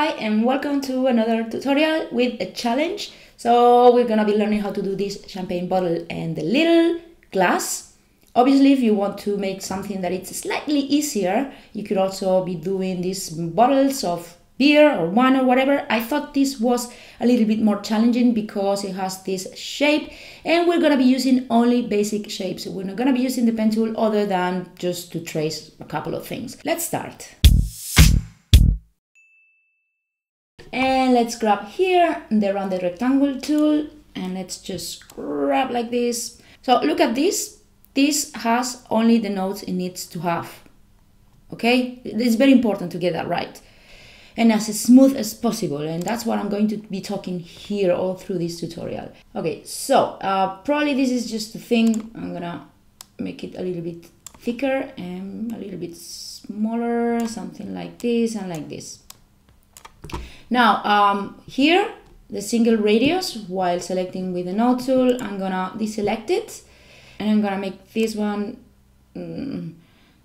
Hi and welcome to another tutorial with a challenge. So we're gonna be learning how to do this champagne bottle and the little glass. Obviously, if you want to make something that it's slightly easier, you could also be doing these bottles of beer or wine or whatever. I thought this was a little bit more challenging because it has this shape and we're gonna be using only basic shapes. We're not gonna be using the pen tool other than just to trace a couple of things. Let's start. And let's grab here the rounded rectangle tool and let's just grab like this. So look at this. This has only the notes it needs to have. Okay? It's very important to get that right. And as smooth as possible. And that's what I'm going to be talking here all through this tutorial. Okay, so probably this is just the thing. I'm gonna make it a little bit thicker and a little bit smaller. Something like this and like this. Now, here, the single radius, while selecting with the node tool, I'm gonna deselect it and I'm gonna make this one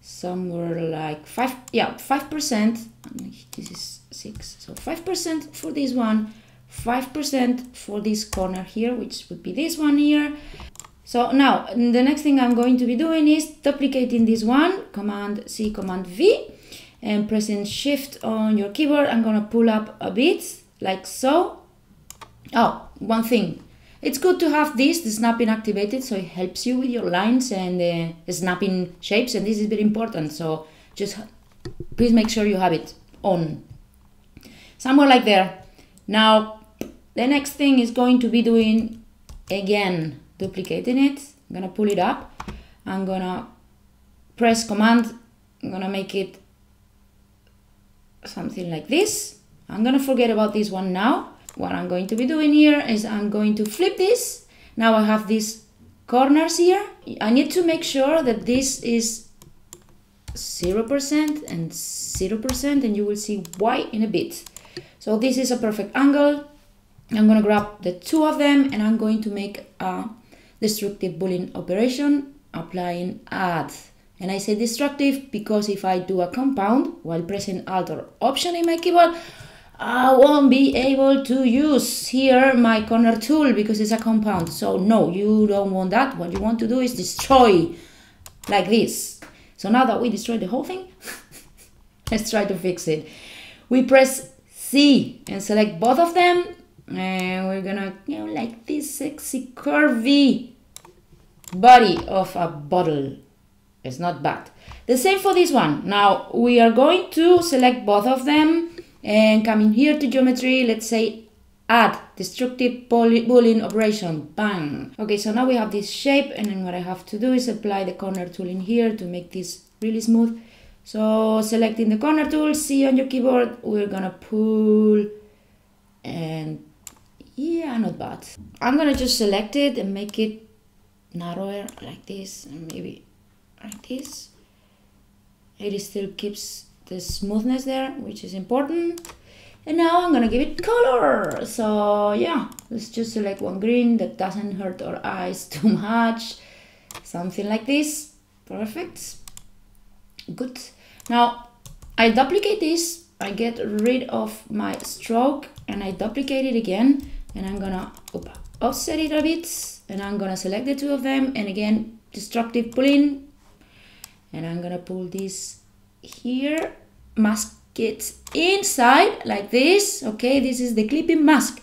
somewhere like 5%. This is 6, so 5% for this one, 5% for this corner here, which would be this one here. So now, the next thing I'm going to be doing is duplicating this one, Command C, Command V. And pressing shift on your keyboard, I'm gonna pull up a bit like so. Oh, one thing, it's good to have the snapping activated, so it helps you with your lines and the snapping shapes, and this is very important, so just please make sure you have it on somewhere like there. Now the next thing is going to be doing again duplicating it. I'm gonna pull it up, I'm gonna press command, I'm gonna make it something like this. I'm gonna forget about this one now. What I'm going to be doing here is I'm going to flip this. Now I have these corners here. I need to make sure that this is 0% and 0%, and you will see why in a bit. So this is a perfect angle. I'm gonna grab the two of them and I'm going to make a destructive Boolean operation applying add. And I say destructive because if I do a compound while pressing Alt or Option in my keyboard, I won't be able to use here my corner tool because it's a compound. So no, you don't want that. What you want to do is destroy like this. So now that we destroyed the whole thing, let's try to fix it. We press C and select both of them. And we're gonna, you know, like this sexy curvy body of a bottle. It's not bad. The same for this one. Now we are going to select both of them and come in here to geometry. Let's say add destructive Boolean operation. Bang. Okay, so now we have this shape, and then what I have to do is apply the corner tool in here to make this really smooth. So selecting the corner tool, C on your keyboard, we're gonna pull, and yeah, not bad. I'm gonna just select it and make it narrower like this, and maybe like this. It still keeps the smoothness there, which is important. And now I'm gonna give it color. So yeah, let's just select one green that doesn't hurt our eyes too much. Something like this. Perfect. Good. Now I duplicate this. I get rid of my stroke and I duplicate it again. And I'm gonna offset it a bit. And I'm gonna select the two of them. And again, destructive Boolean. And I'm gonna pull this here, mask it inside like this. Okay, this is the clipping mask.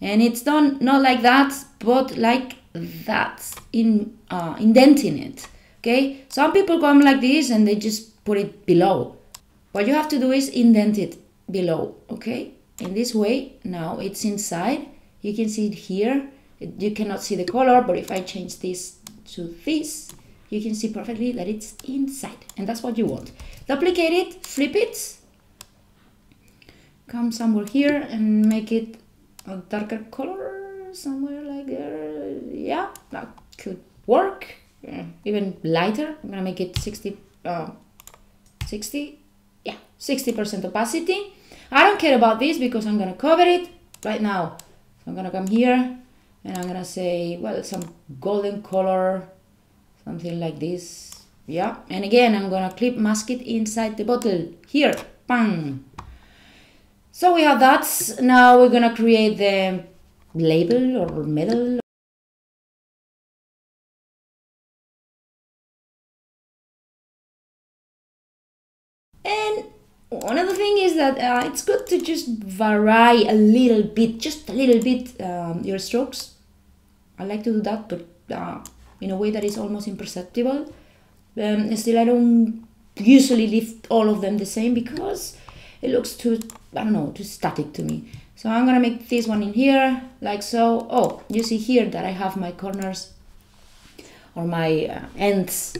And it's done not like that, but like that, in indenting it. Okay, some people come like this and they just put it below. What you have to do is indent it below, okay? In this way, now it's inside. You can see it here. You cannot see the color, but if I change this to this, you can see perfectly that it's inside, and that's what you want. Duplicate it, flip it, come somewhere here and make it a darker color, somewhere like there. Yeah, that could work. Yeah, even lighter. I'm gonna make it 60% opacity. I don't care about this because I'm gonna cover it right now. So I'm gonna come here and I'm gonna say, well, some golden color. Something like this, yeah. And again, I'm gonna clip mask it inside the bottle here, bang. So we have that. Now we're gonna create the label or medal. And another thing is that it's good to just vary a little bit, your strokes. I like to do that, but in a way that is almost imperceptible. Still, I don't usually leave all of them the same because it looks too, I don't know, too static to me. So I'm gonna make this one in here, like so. Oh, you see here that I have my corners or my ends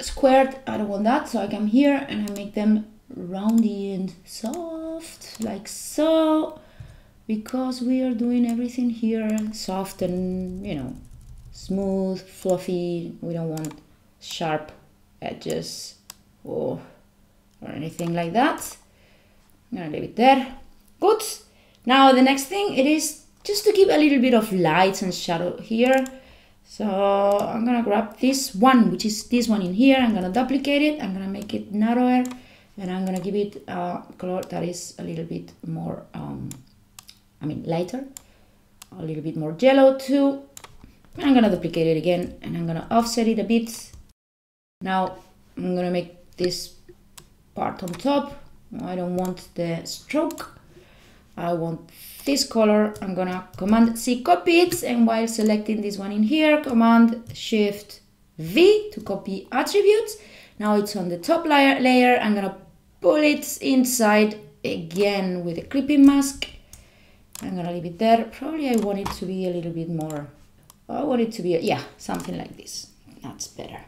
squared. I don't want that, so I come here and I make them roundy and soft, like so, because we are doing everything here soft and, you know, smooth, fluffy. We don't want sharp edges or anything like that. I'm gonna leave it there. Good. Now the next thing it is just to give a little bit of lights and shadow here. So I'm gonna grab this one, which is this one in here. I'm gonna duplicate it. I'm gonna make it narrower, and I'm gonna give it a color that is a little bit more, lighter, a little bit more yellow too. I'm gonna duplicate it again, and I'm gonna offset it a bit. Now I'm gonna make this part on top. I don't want the stroke. I want this color. I'm gonna Command C, copy it, and while selecting this one in here, Command Shift V to copy attributes. Now it's on the top layer. I'm gonna pull it inside again with a clipping mask. I'm gonna leave it there. Probably I want it to be a little bit more. I want it to be, something like this. That's better.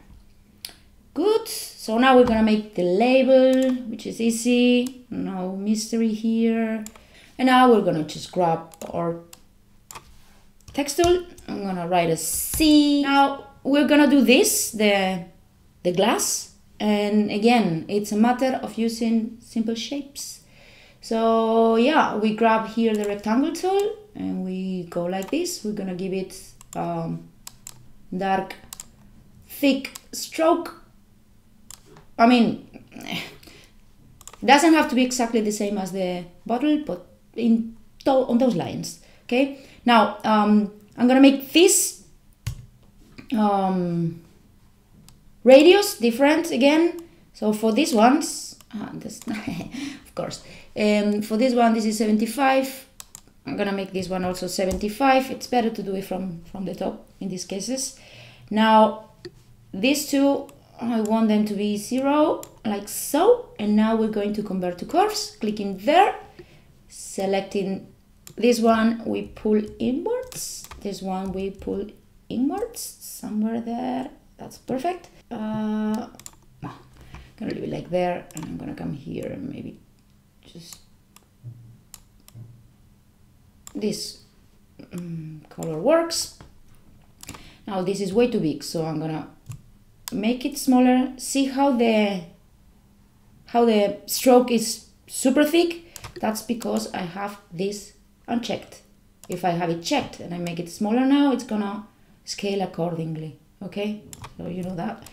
Good. So now we're gonna make the label, which is easy. No mystery here. And now we're gonna just grab our text tool. I'm gonna write a C. Now we're gonna do this, the glass. And again, it's a matter of using simple shapes. So yeah, we grab here the rectangle tool and we go like this. We're gonna give it dark, thick stroke. I mean, doesn't have to be exactly the same as the bottle, but on those lines, okay? Now, I'm gonna make this radius different again. So for these ones, of course, for this one, this is 75. I'm gonna make this one also 75. It's better to do it from the top in these cases. Now, these two, I want them to be 0, like so. And now we're going to convert to curves, clicking there, selecting this one, we pull inwards. This one we pull inwards, somewhere there. That's perfect. I'm gonna leave it like there, and I'm gonna come here and maybe just this color works. Now this is way too big, so I'm gonna make it smaller. See how the stroke is super thick? That's because I have this unchecked. If I have it checked and I make it smaller now, it's gonna scale accordingly, okay? So you know that.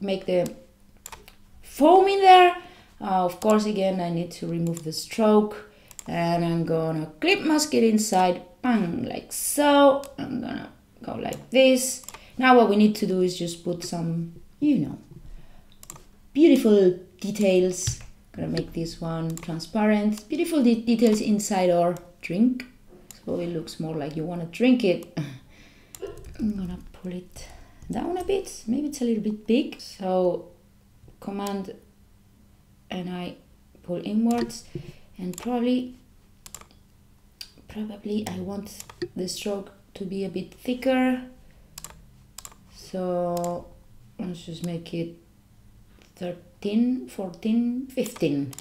Make the foam in there. Of course, again, I need to remove the stroke. And I'm gonna clip mask it inside, bang, like so. I'm gonna go like this. Now what we need to do is just put some, you know, beautiful details. Gonna make this one transparent. Beautiful details inside our drink. So it looks more like you wanna drink it. I'm gonna pull it down a bit. Maybe it's a little bit big. So Command and I pull inwards. And probably I want the stroke to be a bit thicker. So let's just make it 13, 14, 15.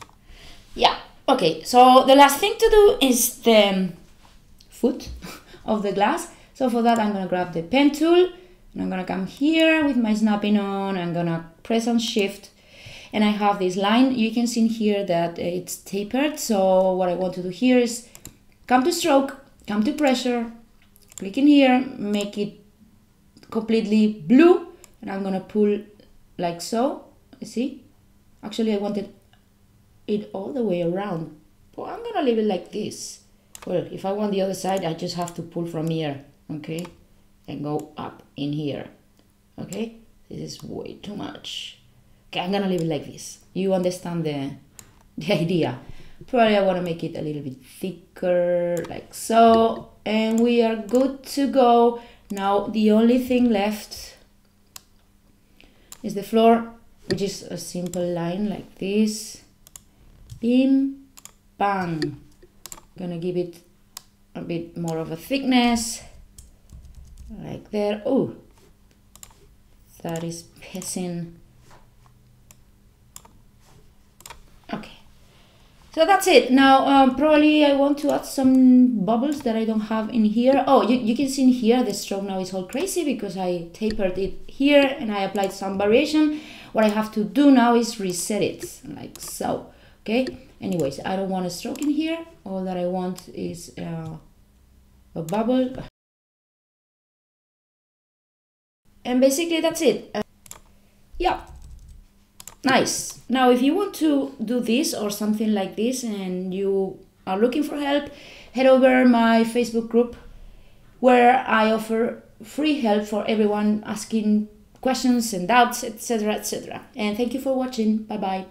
Yeah, okay. So the last thing to do is the foot of the glass. So for that, I'm gonna grab the pen tool and I'm gonna come here with my snapping on. I'm gonna press on Shift. And I have this line. You can see here that it's tapered. So what I want to do here is come to stroke, come to pressure, click in here, make it completely blue. And I'm gonna pull like so, you see? Actually, I wanted it all the way around. But I'm gonna leave it like this. Well, if I want the other side, I just have to pull from here, okay, and go up in here, okay. This is way too much. Okay, I'm gonna leave it like this. You understand the idea. Probably I want to make it a little bit thicker, like so, and we are good to go. Now the only thing left is the floor, which is a simple line like this. Bim, bang. I'm gonna give it a bit more of a thickness, like there. Oh, that is pissing. Okay, so that's it. Now probably I want to add some bubbles that I don't have in here. Oh, you can see in here the stroke now is all crazy because I tapered it here and I applied some variation. What I have to do now is reset it, like so, okay? Anyways, I don't want a stroke in here. All that I want is a bubble. And basically that's it. Yeah. Nice. Now, if you want to do this or something like this and you are looking for help, head over my Facebook group where I offer free help for everyone asking questions and doubts, etc., etc. And thank you for watching. Bye-bye.